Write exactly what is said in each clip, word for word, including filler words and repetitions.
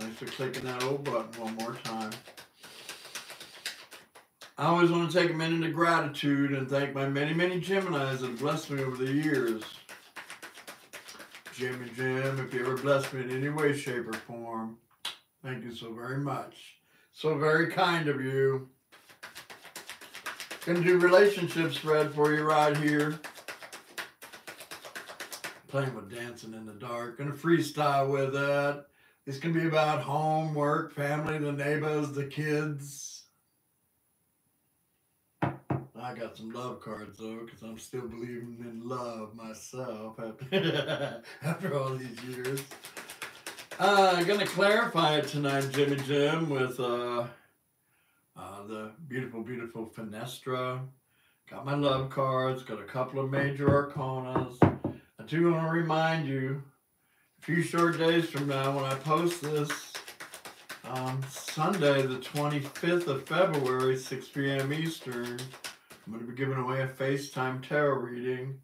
Thanks for clicking that old button one more time. I always want to take a minute of gratitude and thank my many, many Geminis that have blessed me over the years. Jimmy Jim, if you ever blessed me in any way, shape, or form, thank you so very much. So very kind of you. Gonna do relationship spread for you right here. Playing with dancing in the dark. Gonna freestyle with it. It's gonna be about home, work, family, the neighbors, the kids. I got some love cards though, because I'm still believing in love myself after, after all these years. I'm uh, gonna clarify it tonight, Jimmy Jim, with uh, uh, the beautiful, beautiful Finestra. Got my love cards, got a couple of major arcanas. I do want to remind you, a few short days from now when I post this, um, Sunday the twenty-fifth of February, six p m Eastern, I'm going to be giving away a FaceTime tarot reading.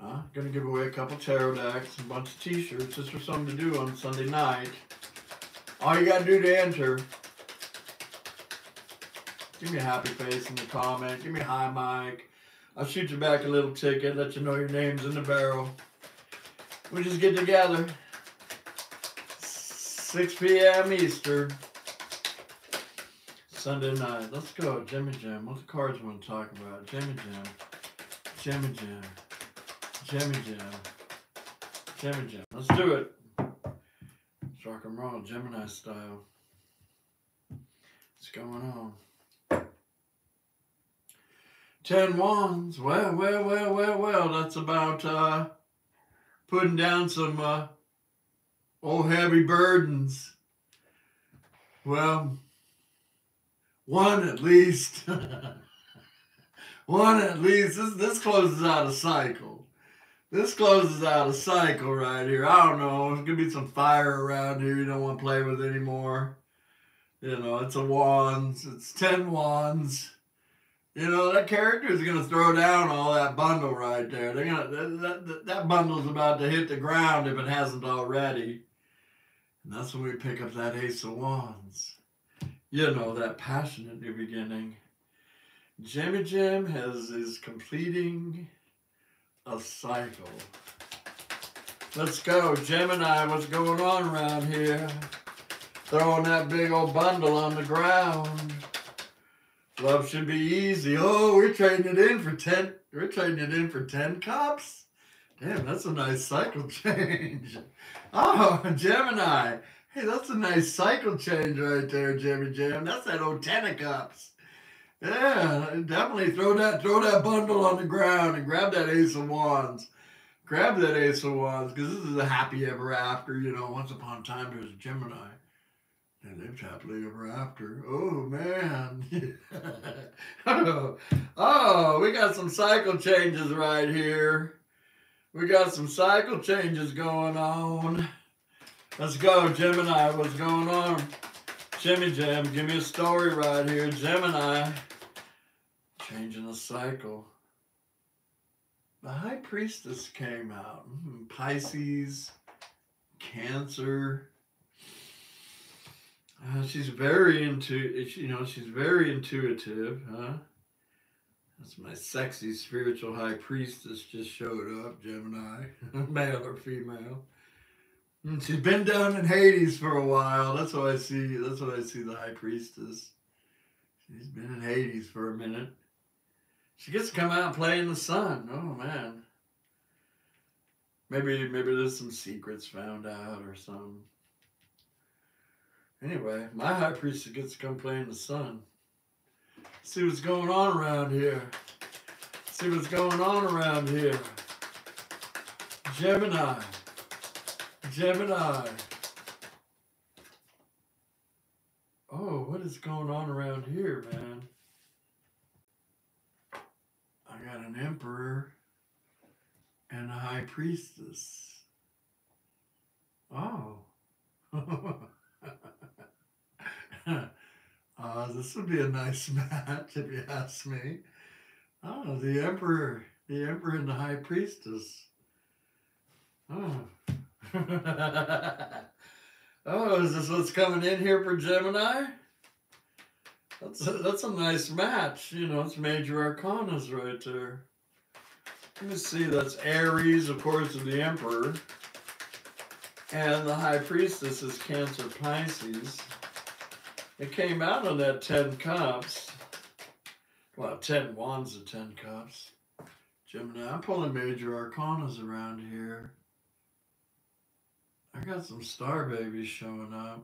I'm going to give away a couple tarot decks, a bunch of t-shirts, just for something to do on Sunday night. All you got to do to enter, give me a happy face in the comment, give me a hi, Mike. I'll shoot you back a little ticket, let you know your name's in the barrel. We just get together, six p m Eastern, Sunday night. Let's go, Jimmy Jim. What's the cards we want to talk about? Jimmy Jim, Jimmy Jim. Jimmy Jim. Jimmy Jim. Let's do it. Let's rock and roll, Gemini style. What's going on? Ten wands. Well, well, well, well, well. That's about uh, putting down some uh, old heavy burdens. Well, one at least. One at least. This, this closes out a cycle. This closes out a cycle right here. I don't know. There's going to be some fire around here you don't want to play with anymore. You know, it's a wands. It's ten wands. You know, that character is going to throw down all that bundle right there. They're gonna, that, that, that bundle's about to hit the ground if it hasn't already. And that's when we pick up that ace of wands. You know, that passion at the beginning. Jimmy Jim has is completing a cycle. Let's go, Gemini. What's going on around here? Throwing that big old bundle on the ground. Love should be easy. Oh, we're trading it in for ten. We're trading it in for ten cups. Damn, that's a nice cycle change. Oh, Gemini. Hey, that's a nice cycle change right there, Jimmy Jim. That's that old ten of cups. Yeah, definitely throw that throw that bundle on the ground and grab that ace of wands. Grab that ace of wands, because this is a happy ever after. You know, once upon a time there was a Gemini, and they lived happily ever after. Oh, man. oh, oh, we got some cycle changes right here. We got some cycle changes going on. Let's go, Gemini. What's going on? Jimmy Jam, give me a story right here. Gemini, changing the cycle. The High Priestess came out. Pisces, Cancer. Uh, she's very into, you know, she's very intuitive, huh? That's my sexy spiritual High Priestess just showed up, Gemini, male or female. She's been down in Hades for a while. That's what I see. That's what I see the High Priestess. She's been in Hades for a minute. She gets to come out and play in the sun. Oh, man. Maybe, maybe there's some secrets found out or something. Anyway, my High Priestess gets to come play in the sun. See what's going on around here. See what's going on around here. Gemini. Gemini. Oh, what is going on around here, man? I got an Emperor and a High Priestess. Oh. uh, this would be a nice match, if you ask me. Oh, the Emperor. The Emperor and the High Priestess. Oh. Oh, is this what's coming in here for Gemini? That's a, that's a nice match. You know, it's Major Arcanas right there. Let me see. That's Aries, of course, and the Emperor. And the High Priestess is Cancer Pisces. It came out of that ten cups. Well, ten wands of ten cups. Gemini, I'm pulling Major Arcanas around here. I got some star babies showing up.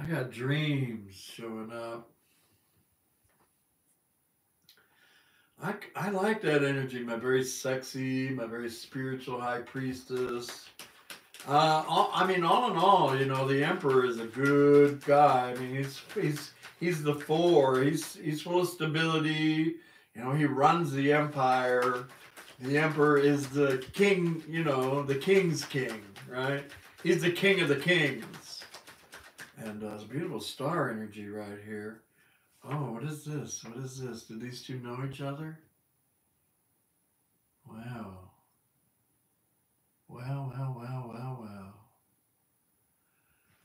I got dreams showing up. I, I like that energy, my very sexy, my very spiritual High Priestess. Uh, all, I mean, all in all, you know, the Emperor is a good guy. I mean, he's he's he's the four. He's he's full of stability. You know, he runs the empire. The Emperor is the king, you know, the king's king, right? He's the king of the kings. And uh, there's a beautiful star energy right here. Oh, what is this? What is this? Do these two know each other? Wow. Wow, wow, wow, wow, wow.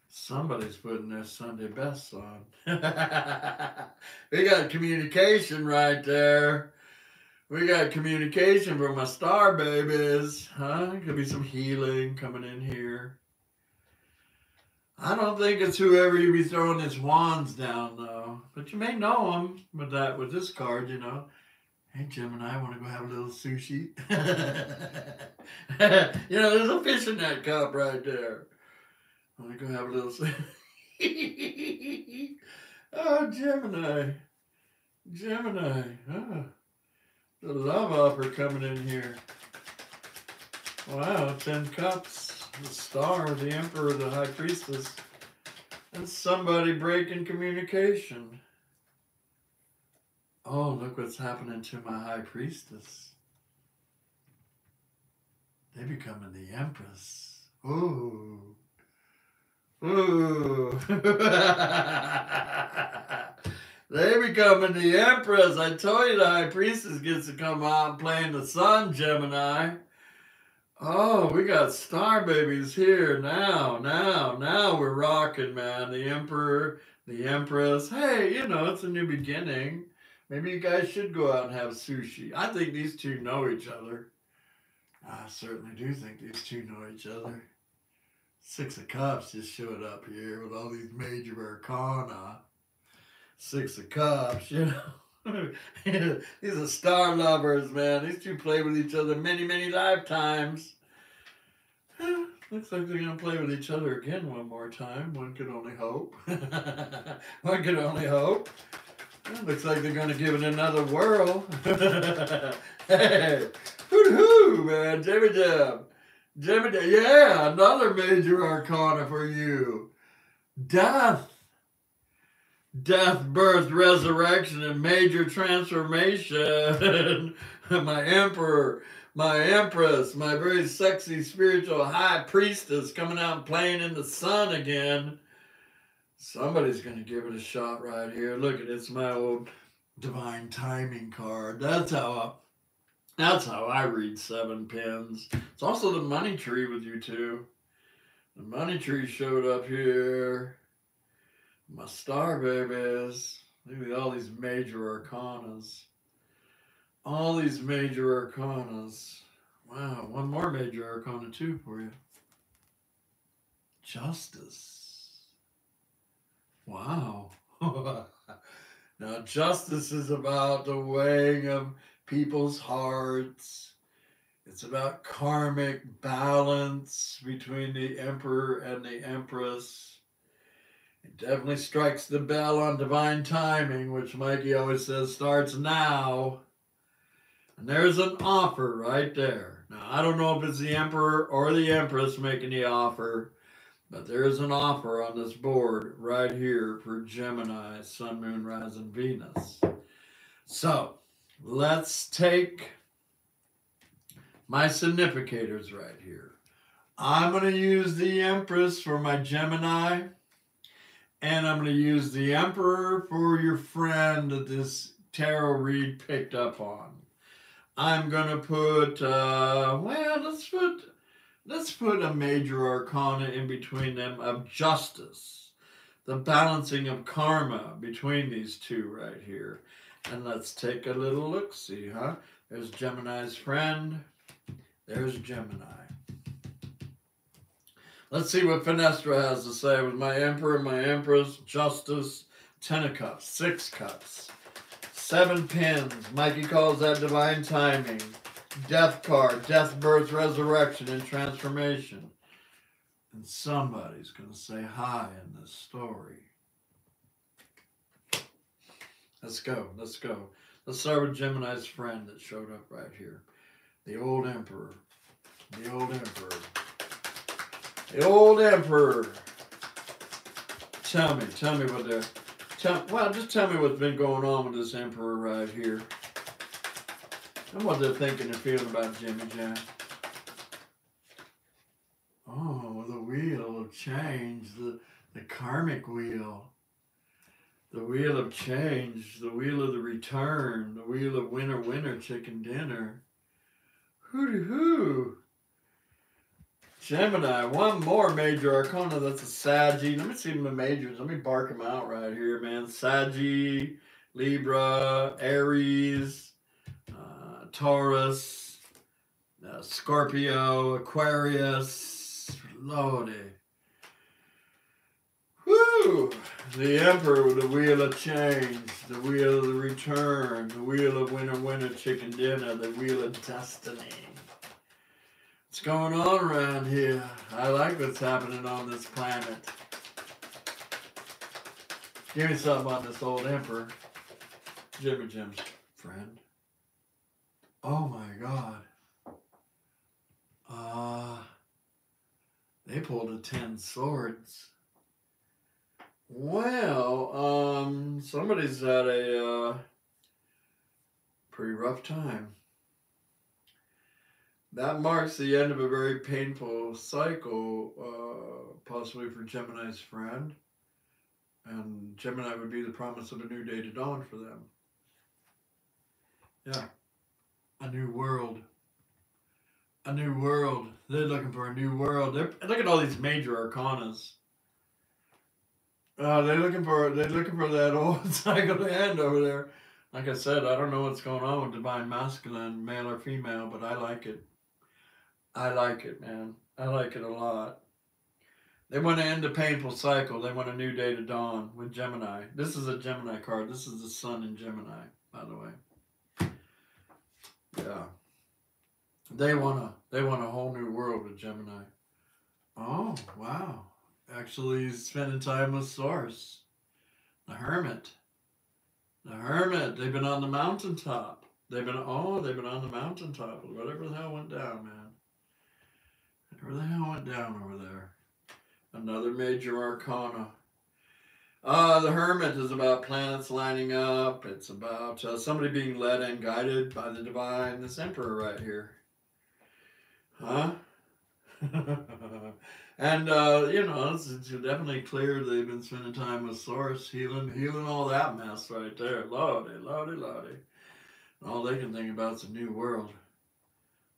Somebody's putting their Sunday best on. We got communication right there. We got communication from my star babies, huh? Could be some healing coming in here. I don't think it's whoever you be throwing his wands down, though. But you may know them with that, with this card, you know. Hey, Gemini, I want to go have a little sushi. You know, there's a fish in that cup right there. I want to go have a little sushi. Oh, Gemini. Gemini, huh? The love offer coming in here. Wow, ten cups. The star, the Emperor, the High Priestess. And somebody breaking communication. Oh, look what's happening to my High Priestess. They're becoming the Empress. Ooh. Ooh. They becoming the Empress. I told you the High Priestess gets to come out and play in the sun, Gemini. Oh, we got star babies here. Now, now, now we're rocking, man. The Emperor, the Empress. Hey, you know, it's a new beginning. Maybe you guys should go out and have sushi. I think these two know each other. I certainly do think these two know each other. Six of Cups just showed up here with all these major arcana. Six of Cups, you know. These are star lovers, man. These two play with each other many, many lifetimes. Looks like they're going to play with each other again one more time. One could only hope. One could only hope. Looks like they're going to give it another whirl. Hey, hoo-hoo, man. Jimmy Jam. Jimmy Jam. Yeah, another major arcana for you. Death. Death, birth, resurrection, and major transformation. My Emperor, my Empress, my very sexy spiritual High Priestess coming out and playing in the sun again. Somebody's going to give it a shot right here. Look at it. It's my old divine timing card. That's how I, that's how I read seven pins. It's also the money tree with you two. The money tree showed up here. My star babies, look at all these major arcanas. All these major arcanas. Wow, one more major arcana too for you. Justice. Wow. Now justice is about the weighing of people's hearts. It's about karmic balance between the Emperor and the Empress. It definitely strikes the bell on divine timing, which Mikey always says starts now. And there's an offer right there. Now, I don't know if it's the Emperor or the Empress making the offer, but there is an offer on this board right here for Gemini, Sun, Moon, Rising, Venus. So let's take my significators right here. I'm going to use the Empress for my Gemini. And I'm going to use the Emperor for your friend that this tarot read picked up on. I'm going to put, uh, well, let's put, Let's put a major arcana in between them of justice, the balancing of karma between these two right here. And let's take a little look-see, huh? There's Gemini's friend. There's Gemini. Let's see what Finestra has to say with my Emperor, my Empress, Justice, Ten of Cups, Six Cups, Seven Pins. Mikey calls that divine timing. Death card, death, birth, resurrection, and transformation. And somebody's going to say hi in this story. Let's go, let's go. Let's start with Gemini's friend that showed up right here. The old emperor, the old emperor, the old emperor. Tell me, tell me what they're, tell, well, just tell me what's been going on with this emperor right here. And what they're thinking and feeling about Jimmy Jam. Oh, the wheel of change, the, the karmic wheel. The wheel of change, the wheel of the return, the wheel of winner, winner, chicken dinner. Hoo-doo-hoo. Gemini, one more major arcana. That's a Saggy. Let me see the majors. Let me bark them out right here, man. Saggy, Libra, Aries, uh, Taurus, uh, Scorpio, Aquarius, Lodi. Woo! The Emperor with the wheel of change, the wheel of the return, the wheel of winner, winner, chicken dinner, the wheel of destiny. What's going on around here? I like what's happening on this planet. Give me something on this old Emperor. Jimmy Jim's friend. Oh my God. Uh, they pulled a ten swords. Well, um, somebody's had a uh, pretty rough time. That marks the end of a very painful cycle, uh, possibly for Gemini's friend. And Gemini would be the promise of a new day to dawn for them. Yeah, a new world. A new world. They're looking for a new world. They're, look at all these major arcanas. Uh, they're looking for they're looking for that old cycle to end over there. Like I said, I don't know what's going on with divine masculine, male or female, but I like it. I like it, man. I like it a lot. They want to end a painful cycle. They want a new day to dawn with Gemini. This is a Gemini card. This is the sun in Gemini, by the way. Yeah. They wanna they want a whole new world with Gemini. Oh, wow. Actually spending time with Source, the Hermit, the Hermit. They've been on the mountaintop. They've been, oh, they've been on the mountaintop. Whatever the hell went down, man. Whatever the hell went down over there. Another major arcana. Uh, the Hermit is about planets lining up. It's about uh, somebody being led and guided by the divine, this Emperor right here. Huh? And, uh, you know, it's, it's definitely clear they've been spending time with Source, healing, healing all that mess right there. Lordy, lordy, lordy. And all they can think about is a new world.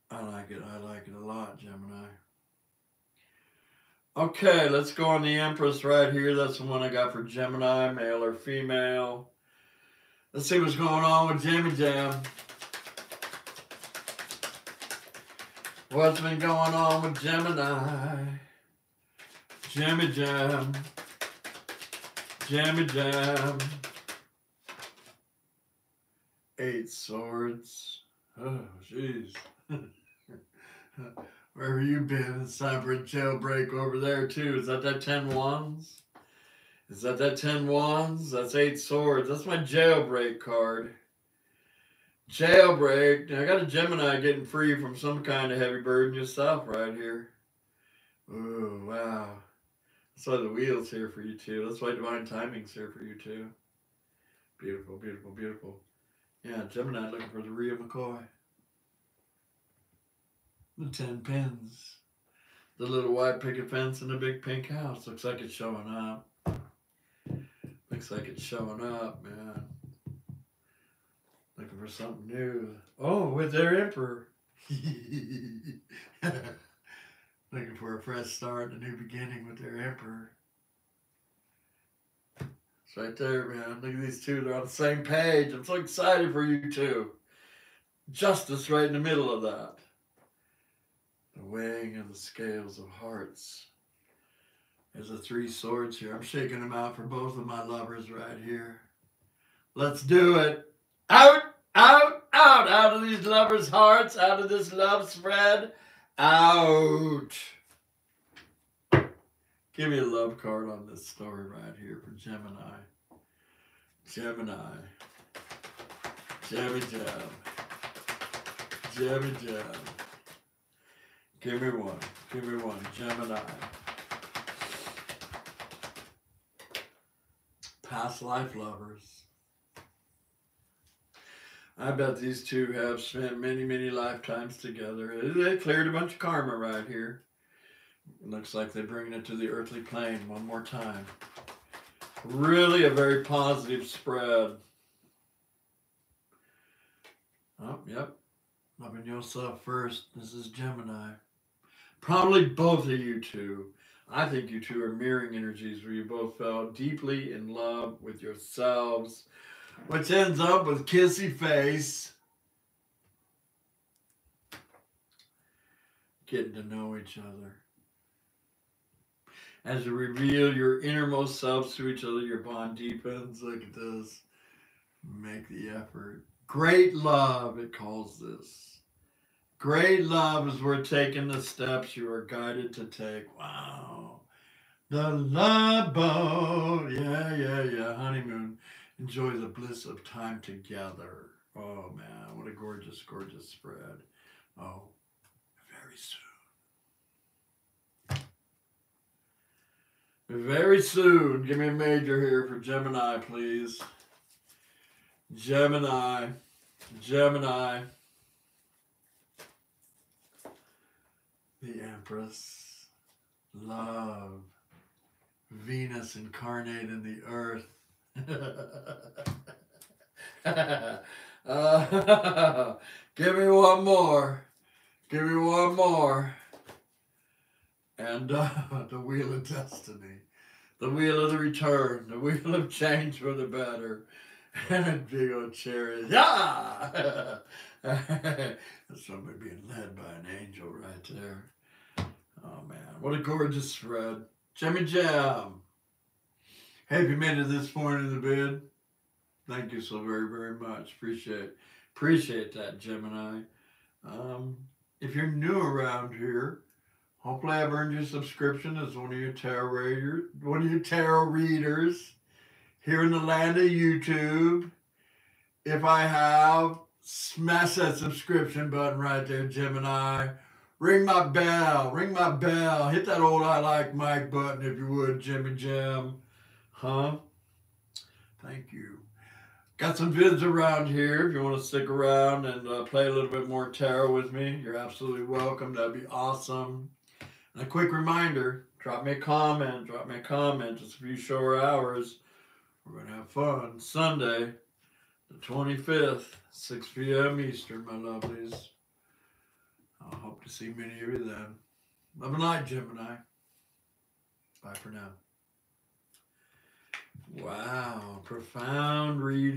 I like it. I like it a lot, Gemini. Okay, let's go on the Empress right here. That's the one I got for Gemini, male or female. Let's see what's going on with Jimmy Jam. What's been going on with Gemini? Jimmy Jam, Jimmy Jam, eight swords. Oh, jeez. Where have you been? It's time for a jailbreak over there too. Is that that ten wands? Is that that ten wands? That's eight swords. That's my jailbreak card. Jailbreak. Now I got a Gemini getting free from some kind of heavy burden yourself right here. Oh wow. That's why the wheel's here for you too. That's why divine timing's here for you too. Beautiful, beautiful, beautiful. Yeah, Gemini looking for the Rhea McCoy. The ten pins. The little white picket fence and the big pink house. Looks like it's showing up. Looks like it's showing up, man. Looking for something new. Oh, with their Emperor. looking for a fresh start and a new beginning with their Emperor. It's right there, man. Look at these two. They're on the same page. I'm so excited for you two. Justice right in the middle of that. The weighing of the scales of hearts. There's a three swords here. I'm shaking them out for both of my lovers right here. Let's do it. Out, out, out. Out of these lovers' hearts. Out of this love spread. Out. Give me a love card on this story right here for Gemini. Gemini. Jabby jab. Jabby jab. Give me one. Give me one. Gemini. Past life lovers. I bet these two have spent many, many lifetimes together. They cleared a bunch of karma right here. Looks like they're bringing it to the earthly plane one more time. Really a very positive spread. Oh, yep. Loving yourself first. This is Gemini. Probably both of you two. I think you two are mirroring energies where you both fell deeply in love with yourselves, which ends up with kissy face. Getting to know each other. As you reveal your innermost selves to each other, your bond deepens. Look at this. Make the effort. Great love, it calls this. Great love is we're taking the steps you are guided to take. Wow. The love boat. Yeah, yeah, yeah. Honeymoon. Enjoy the bliss of time together. Oh, man. What a gorgeous, gorgeous spread. Oh, very soon. Very soon. Give me a major here for Gemini, please. Gemini. Gemini. The Empress. Love. Venus incarnate in the earth. uh, give me one more. Give me one more. And uh, the Wheel of Destiny, the Wheel of the Return, the Wheel of Change for the Better, and a big old chariot. Yeah! That's somebody being led by an angel right there. Oh, man. What a gorgeous spread. Jimmy Jam. Hey, if you made it this point in the bid, thank you so very, very much. Appreciate Appreciate that, Gemini. Um, if you're new around here, hopefully I've earned your subscription as one of your tarot readers, one of your tarot readers here in the land of YouTube. If I have, smash that subscription button right there, Gemini. Ring my bell, ring my bell. Hit that old I like Mike button if you would, Jimmy Jim. Huh? Thank you. Got some vids around here if you want to stick around and uh, play a little bit more tarot with me. You're absolutely welcome. That'd be awesome. A quick reminder, drop me a comment, drop me a comment, just a few short hours. We're going to have fun. Sunday, the twenty-fifth, six p m Eastern, my lovelies. I hope to see many of you then. Love and light, Gemini. Bye for now. Wow, profound reading.